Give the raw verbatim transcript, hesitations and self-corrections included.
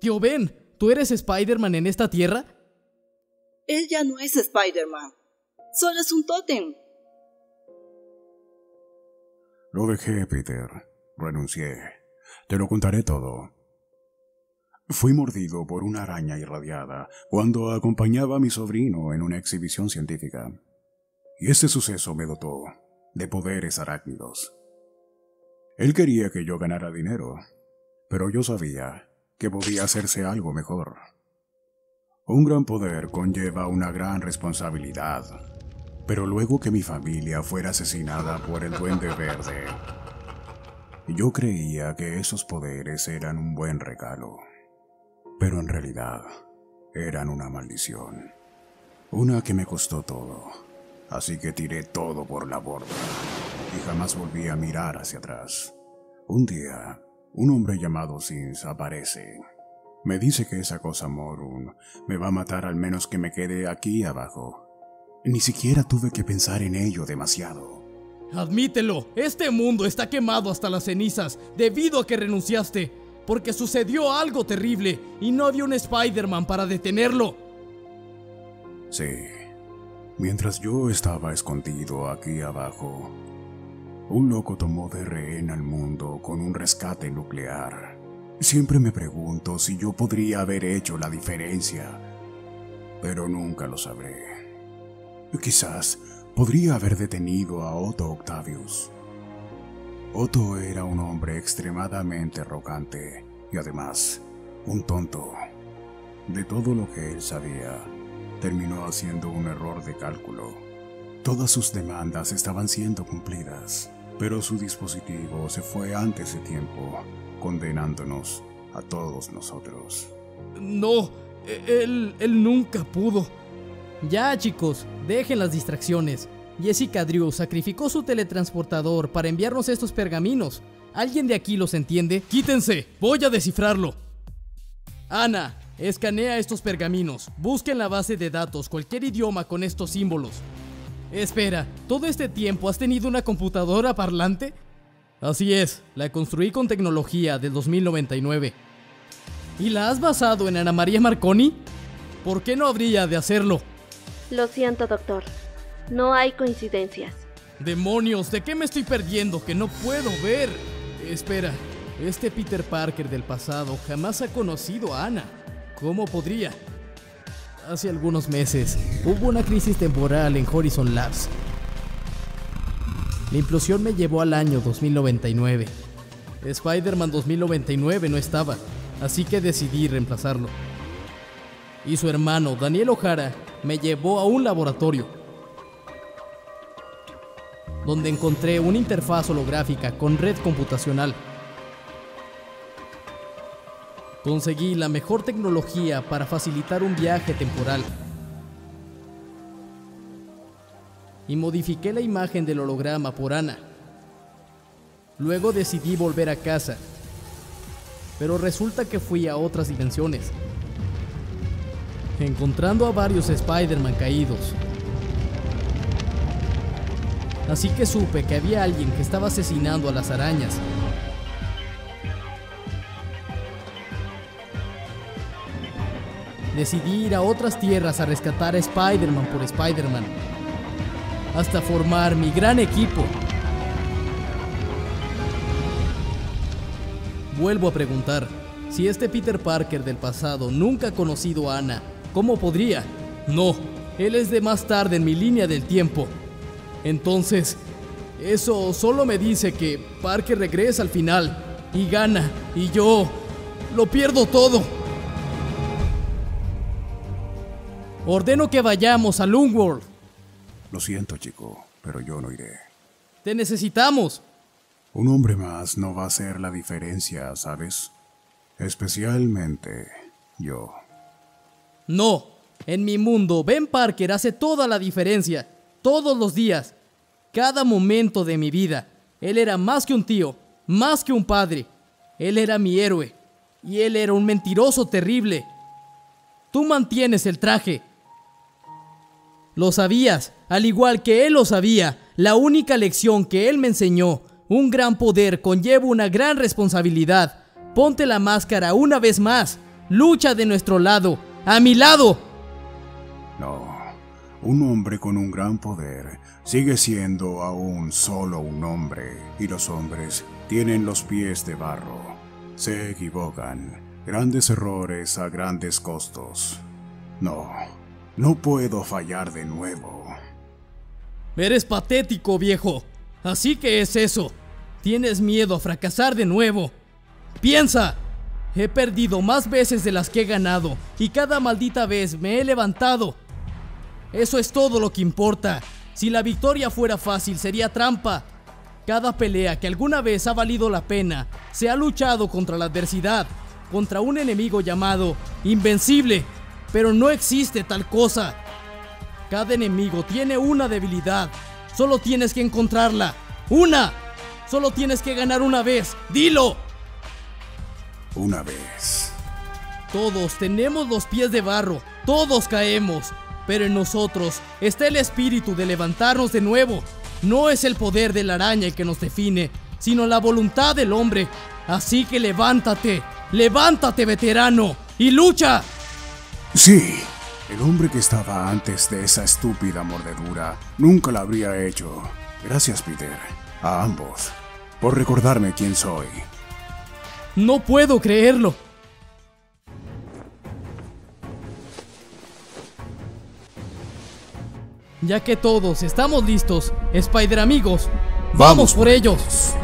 Tío Ben, ¿tú eres Spider-Man en esta tierra? Él ya no es Spider-Man. Solo es un tótem. Lo dejé, Peter. Renuncié. Te lo contaré todo. Fui mordido por una araña irradiada cuando acompañaba a mi sobrino en una exhibición científica. Y este suceso me dotó de poderes arácnidos. Él quería que yo ganara dinero, pero yo sabía que podía hacerse algo mejor. Un gran poder conlleva una gran responsabilidad, pero luego que mi familia fuera asesinada por el Duende Verde, yo creía que esos poderes eran un buen regalo. Pero en realidad, eran una maldición. Una que me costó todo. Así que tiré todo por la borda. Y jamás volví a mirar hacia atrás. Un día, un hombre llamado Sins aparece. Me dice que esa cosa Morun me va a matar al menos que me quede aquí abajo. Ni siquiera tuve que pensar en ello demasiado. Admítelo, este mundo está quemado hasta las cenizas debido a que renunciaste. Porque sucedió algo terrible y no había un Spider-Man para detenerlo. Sí. Mientras yo estaba escondido aquí abajo, un loco tomó de rehén al mundo con un rescate nuclear. Siempre me pregunto si yo podría haber hecho la diferencia, pero nunca lo sabré. Quizás podría haber detenido a Otto Octavius. Otto era un hombre extremadamente arrogante y además, un tonto. De todo lo que él sabía, terminó haciendo un error de cálculo. Todas sus demandas estaban siendo cumplidas, pero su dispositivo se fue antes de tiempo, condenándonos a todos nosotros. No, él, él nunca pudo. Ya, chicos, dejen las distracciones. Jessica Drew sacrificó su teletransportador para enviarnos estos pergaminos. ¿Alguien de aquí los entiende? ¡Quítense! ¡Voy a descifrarlo! Ana, escanea estos pergaminos. Busca en la base de datos cualquier idioma con estos símbolos. Espera, ¿todo este tiempo has tenido una computadora parlante? Así es, la construí con tecnología del dos mil noventa y nueve. ¿Y la has basado en Ana María Marconi? ¿Por qué no habría de hacerlo? Lo siento, doctor. No hay coincidencias. ¡Demonios! ¿De qué me estoy perdiendo que no puedo ver? Espera, este Peter Parker del pasado jamás ha conocido a Ana. ¿Cómo podría? Hace algunos meses hubo una crisis temporal en Horizon Labs. La implosión me llevó al año dos mil noventa y nueve. Spider-Man dos mil noventa y nueve no estaba, así que decidí reemplazarlo. Y su hermano, Daniel O'Hara, me llevó a un laboratorio donde encontré una interfaz holográfica con red computacional. Conseguí la mejor tecnología para facilitar un viaje temporal. Y modifiqué la imagen del holograma por Ana. Luego decidí volver a casa, pero resulta que fui a otras dimensiones, encontrando a varios Spider-Man caídos. Así que supe que había alguien que estaba asesinando a las arañas. Decidí ir a otras tierras a rescatar a Spider-Man por Spider-Man, hasta formar mi gran equipo. Vuelvo a preguntar, si este Peter Parker del pasado nunca ha conocido a Ana, ¿cómo podría? No, él es de más tarde en mi línea del tiempo. Entonces, eso solo me dice que Parker regresa al final y gana, y yo lo pierdo todo. Ordeno que vayamos a Longworth. Lo siento, chico, pero yo no iré. ¡Te necesitamos! Un hombre más no va a hacer la diferencia, ¿sabes? Especialmente yo. No, en mi mundo Ben Parker hace toda la diferencia. Todos los días, cada momento de mi vida, él era más que un tío, más que un padre. Él era mi héroe, y él era un mentiroso terrible. Tú mantienes el traje. Lo sabías, al igual que él lo sabía. La única lección que él me enseñó: un gran poder conlleva una gran responsabilidad. Ponte la máscara una vez más. Lucha de nuestro lado, a mi lado. No, un hombre con un gran poder sigue siendo aún solo un hombre, y los hombres tienen los pies de barro. Se equivocan. Grandes errores a grandes costos. No, no puedo fallar de nuevo. Eres patético, viejo. Así que es eso. Tienes miedo a fracasar de nuevo. ¡Piensa! He perdido más veces de las que he ganado, y cada maldita vez me he levantado. Eso es todo lo que importa. Si la victoria fuera fácil, sería trampa. Cada pelea que alguna vez ha valido la pena se ha luchado contra la adversidad, contra un enemigo llamado Invencible. Pero no existe tal cosa. Cada enemigo tiene una debilidad. Solo tienes que encontrarla. ¡Una! Solo tienes que ganar una vez. ¡Dilo! Una vez. Todos tenemos los pies de barro. Todos caemos. Pero en nosotros está el espíritu de levantarnos de nuevo. No es el poder de la araña el que nos define, sino la voluntad del hombre. Así que levántate. ¡Levántate, veterano! ¡Y lucha! Sí, el hombre que estaba antes de esa estúpida mordedura nunca la habría hecho. Gracias, Peter, a ambos, por recordarme quién soy. No puedo creerlo. Ya que todos estamos listos, Spider amigos, ¡vamos, vamos por ellos!